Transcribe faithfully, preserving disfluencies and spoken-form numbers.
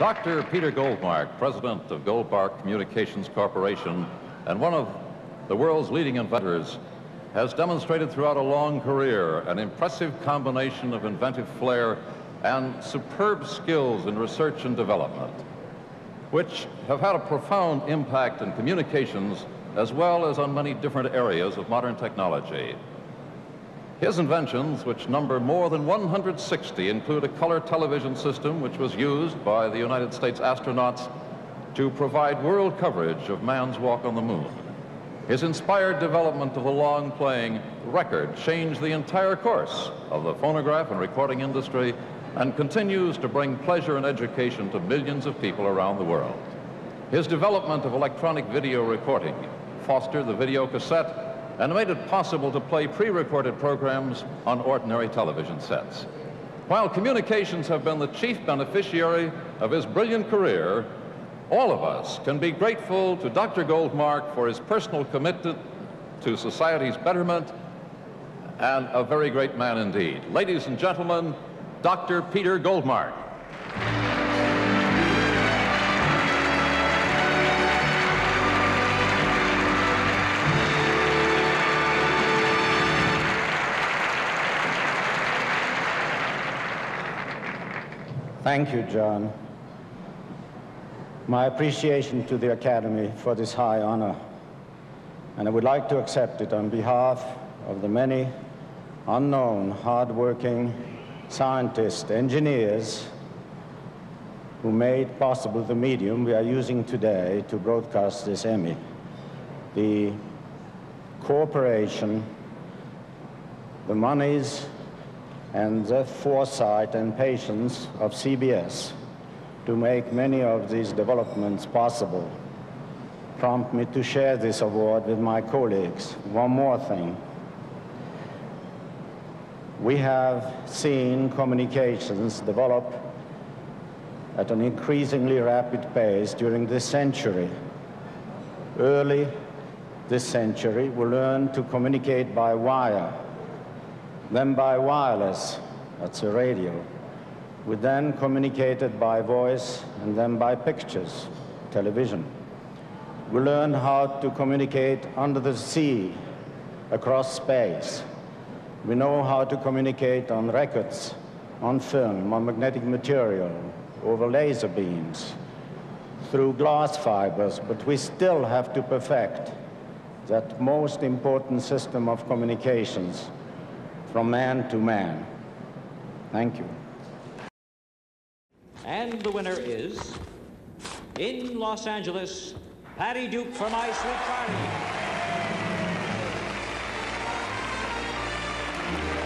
Doctor Peter Goldmark, president of Goldmark Communications Corporation and one of the world's leading inventors, has demonstrated throughout a long career an impressive combination of inventive flair and superb skills in research and development, which have had a profound impact in communications as well as on many different areas of modern technology. His inventions, which number more than one hundred sixty, include a color television system which was used by the United States astronauts to provide world coverage of man's walk on the moon. His inspired development of the long-playing record changed the entire course of the phonograph and recording industry and continues to bring pleasure and education to millions of people around the world. His development of electronic video recording fostered the video cassette and made it possible to play pre-recorded programs on ordinary television sets. While communications have been the chief beneficiary of his brilliant career, all of us can be grateful to Doctor Goldmark for his personal commitment to society's betterment, and a very great man indeed. Ladies and gentlemen, Doctor Peter Goldmark. Thank you, John. My appreciation to the Academy for this high honor, and I would like to accept it on behalf of the many unknown, hard-working scientists, engineers who made possible the medium we are using today to broadcast this Emmy. The cooperation, the monies, and the foresight and patience of C B S to make many of these developments possible prompt me to share this award with my colleagues. One more thing. We have seen communications develop at an increasingly rapid pace during this century. Early this century, we learned to communicate by wire, then by wireless, that's a radio. We then communicated by voice and then by pictures, television. We learned how to communicate under the sea, across space. We know how to communicate on records, on film, on magnetic material, over laser beams, through glass fibers, but we still have to perfect that most important system of communications, from man to man. Thank you. And the winner is, in Los Angeles, Patty Duke for My Sweet Charlie.